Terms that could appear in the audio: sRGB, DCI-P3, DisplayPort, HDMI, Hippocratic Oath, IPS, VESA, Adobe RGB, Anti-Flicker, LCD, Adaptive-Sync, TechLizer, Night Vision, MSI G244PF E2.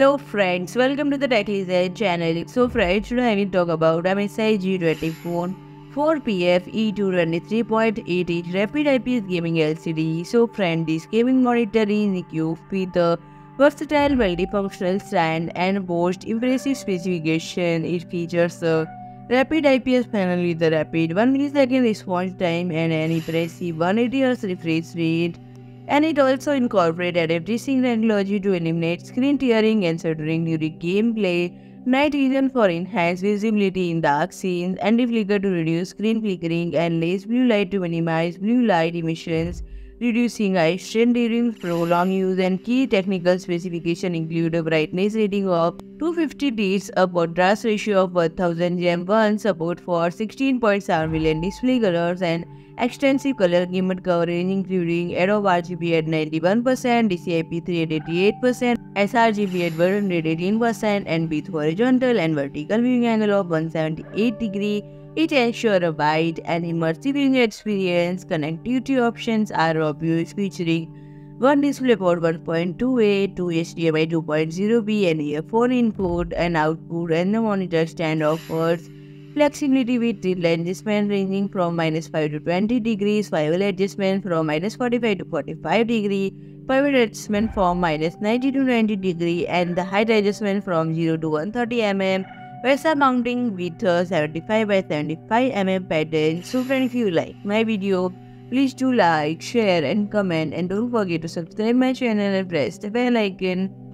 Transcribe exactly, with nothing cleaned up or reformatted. Hello friends, welcome to the TechLizer channel. So friends, today I will talk about M S I G two four four P F E two twenty-three point eight inch Rapid I P S Gaming L C D. So friends, this gaming monitor is equipped with a versatile multifunctional stand and boasts impressive specification. It features a Rapid I P S panel with a rapid one millisecond response time and an impressive one hundred eighty hertz refresh rate. And it also incorporates Adaptive-Sync technology to eliminate screen tearing and shuttering during gameplay, Night Vision for enhanced visibility in dark scenes, Anti-Flicker to reduce screen flickering, and less blue light to minimize blue light emissions, reducing eye strain during prolonged use. And key technical specifications include a brightness rating of two hundred fifty nits, a contrast ratio of one thousand gem one, support for sixteen point seven million display colors, and extensive color gamut coverage including Adobe R G B at ninety-one percent, D C I P three at eighty-eight percent, sRGB at one hundred eighteen percent, and with horizontal and vertical viewing angle of one hundred seventy-eight degrees. It ensures a wide and immersive user experience. Connectivity options are obvious, featuring one DisplayPort one point two A, two H D M I two point oh B, and earphone input and output, and the monitor stand offers flexibility with tilt adjustment ranging from minus five to twenty degrees, swivel adjustment from minus forty-five to forty-five degrees, pivot adjustment from minus ninety to ninety degrees, and the height adjustment from zero to one hundred thirty millimeters. VESA mounting with a seventy-five by seventy-five millimeters pattern. So friends, if you like my video, please do like, share, and comment, and don't forget to subscribe my channel and press the bell icon.